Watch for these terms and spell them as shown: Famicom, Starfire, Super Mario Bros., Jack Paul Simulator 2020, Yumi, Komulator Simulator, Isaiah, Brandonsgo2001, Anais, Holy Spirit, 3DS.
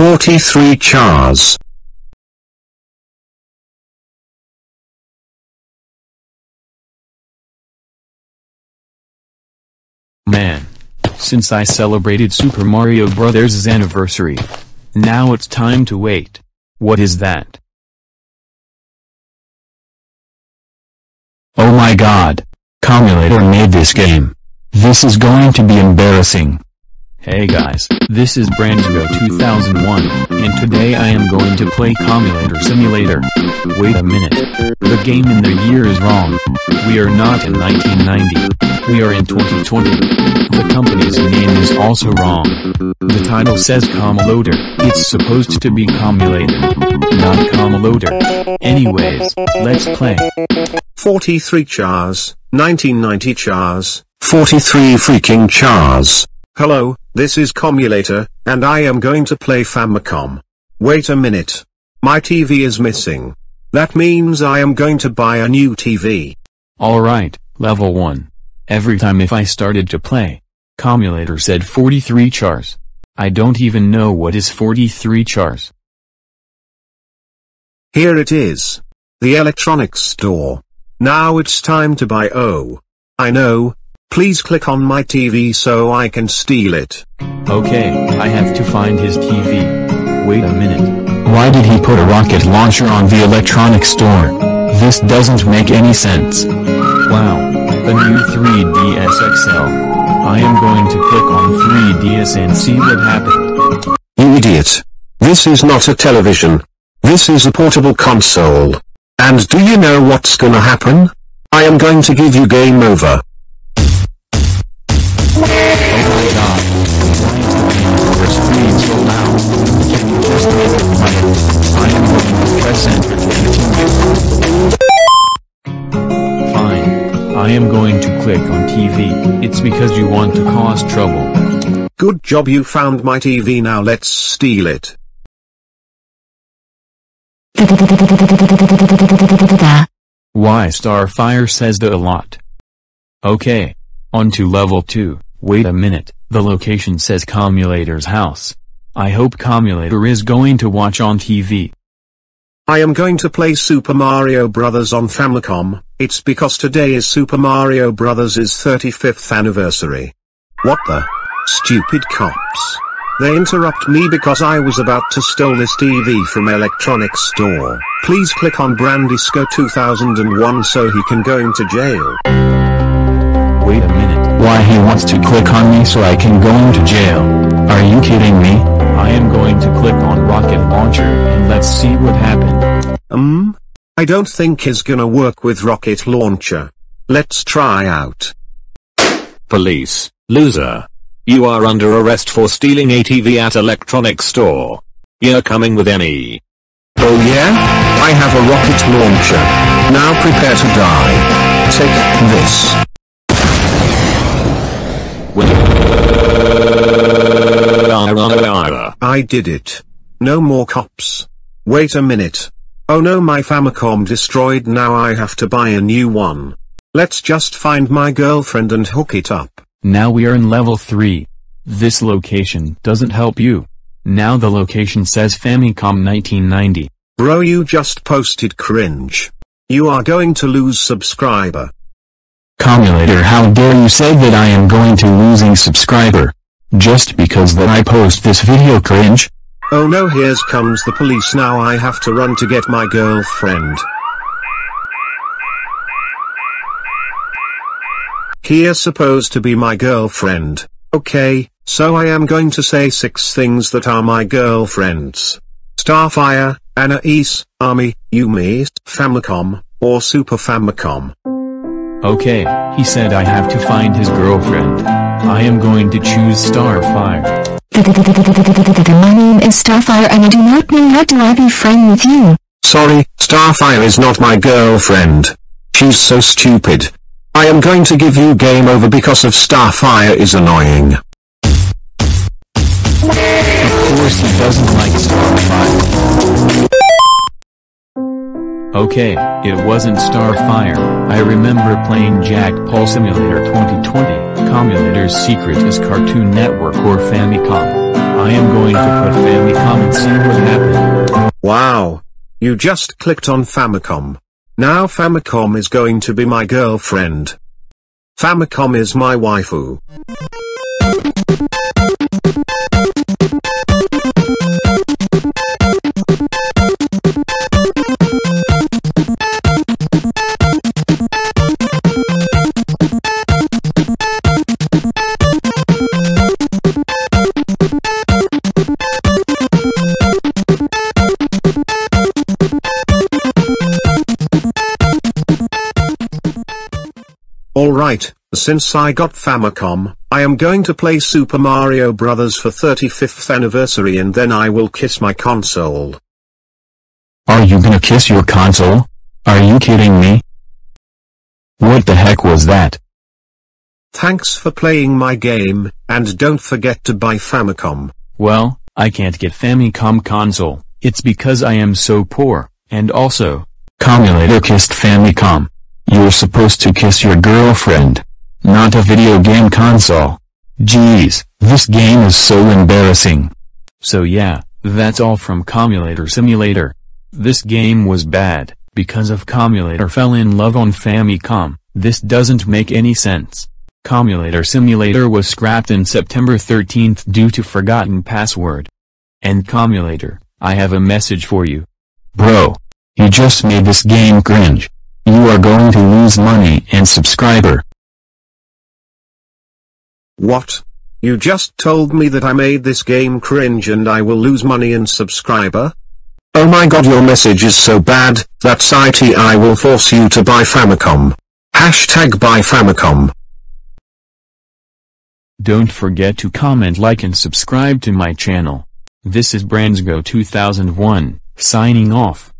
43 chars. Man. Since I celebrated Super Mario Bros.'s anniversary. Now it's time to wait. What is that? Oh my god. Komulator made this game. This is going to be embarrassing. Hey guys, this is Brandonsgo2001, and today I am going to play Komulator Simulator. Wait a minute. The game in the year is wrong. We are not in 1990. We are in 2020. The company's name is also wrong. The title says Komulator. It's supposed to be Komulator, not Komulator. Anyways, let's play. 43 chars, 1990 chars, 43 freaking chars. Hello, this is Komulator, and I am going to play Famicom. Wait a minute. My TV is missing. That means I am going to buy a new TV. Alright, level 1. Every time if I started to play, Komulator said 43 chars. I don't even know what is 43 chars. Here it is. The electronics store. Now it's time to buy. Oh, I know. Please click on my TV so I can steal it. Okay, I have to find his TV. Wait a minute. Why did he put a rocket launcher on the electronics store? This doesn't make any sense. Wow, the new 3DS XL. I am going to click on 3DS and see what happened. You idiot. This is not a television. This is a portable console. And do you know what's gonna happen? I am going to give you game over. Oh my god, why is the game over screen so loud? Can you just hit the button? I am going to press enter to continue. Fine, I am going to click on TV, it's because you want to cause trouble. Good job, you found my TV, now let's steal it. Why Starfire says that a lot. Okay, on to level 2. Wait a minute, the location says Komulator's house. I hope Komulator is going to watch on TV. I am going to play Super Mario Bros. On Famicom, it's because today is Super Mario Bros.'s 35th anniversary. What the? Stupid cops. They interrupt me because I was about to steal this TV from electronics store. Please click on Brandonsgo2001 so he can go into jail. Wait a minute. Why he wants to click on me so I can go into jail. Are you kidding me? I am going to click on rocket launcher and let's see what happened. I don't think it's gonna work with rocket launcher. Let's try out. Police, loser. You are under arrest for stealing a TV at electronics store. You're coming with me. Oh yeah? I have a rocket launcher. Now prepare to die. Take this. I did it. No more cops. Wait a minute. Oh no, my Famicom destroyed, now I have to buy a new one. Let's just find my girlfriend and hook it up. Now we are in level 3. This location doesn't help you. Now the location says Famicom 1990. Bro, you just posted cringe. You are going to lose subscriber. Komulator, how dare you say that I am going to losing subscriber? Just because that I post this video, cringe? Oh no, here comes the police, now I have to run to get my girlfriend. Here supposed to be my girlfriend. Okay, so I am going to say 6 things that are my girlfriends. Starfire, Anais, Army, Yumi, Famicom, or Super Famicom. Okay, he said I have to find his girlfriend. I am going to choose Starfire. My name is Starfire and I do not know how do I be friend with you. Sorry, Starfire is not my girlfriend. She's so stupid. I am going to give you game over because of Starfire is annoying. Of course he doesn't like Starfire. Okay, it wasn't Starfire. I remember playing Jack Paul Simulator 2020. Komulator's secret is Cartoon Network or Famicom. I am going to put Famicom and see what happens. Wow. You just clicked on Famicom. Now Famicom is going to be my girlfriend. Famicom is my waifu. Alright, since I got Famicom, I am going to play Super Mario Bros. For 35th anniversary and then I will kiss my console. Are you gonna kiss your console? Are you kidding me? What the heck was that? Thanks for playing my game, and don't forget to buy Famicom. Well, I can't get Famicom console, it's because I am so poor, and also, Komulator kissed Famicom. You're supposed to kiss your girlfriend, not a video game console. Jeez, this game is so embarrassing. So yeah, that's all from Komulator Simulator. This game was bad, because of Komulator fell in love on Famicom. This doesn't make any sense. Komulator Simulator was scrapped in September 13th due to forgotten password. And Komulator, I have a message for you. Bro, you just made this game cringe. You are going to lose money and subscriber. What? You just told me that I made this game cringe and I will lose money and subscriber? Oh my god, your message is so bad, that's it. I will force you to buy Famicom. Hashtag buy Famicom. Don't forget to comment, like and subscribe to my channel. This is Brandonsgo2001, signing off.